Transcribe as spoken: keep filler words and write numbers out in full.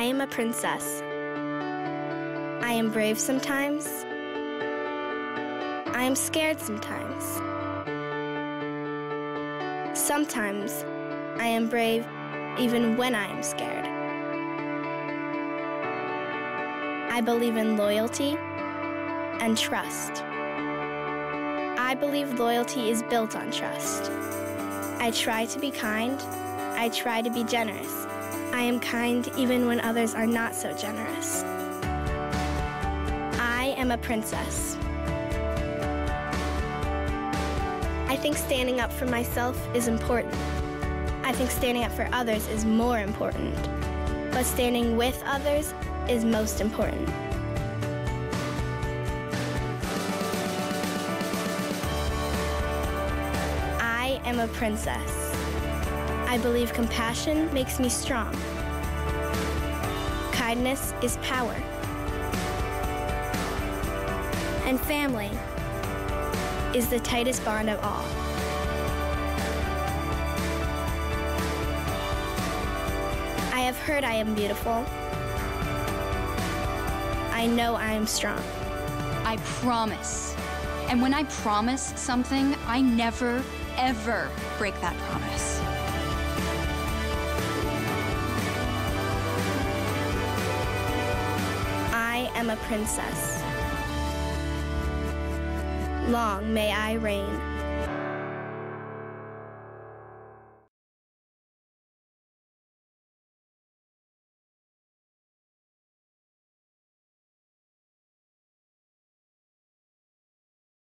I am a princess. I am brave sometimes. I am scared sometimes. Sometimes I am brave even when I am scared. I believe in loyalty and trust. I believe loyalty is built on trust. I try to be kind. I try to be generous. I am kind even when others are not so generous. I am a princess. I think standing up for myself is important. I think standing up for others is more important. But standing with others is most important. I am a princess. I believe compassion makes me strong. Kindness is power. And family is the tightest bond of all. I have heard I am beautiful. I know I am strong. I promise. And when I promise something, I never, ever break that promise. I am a princess. Long may I reign.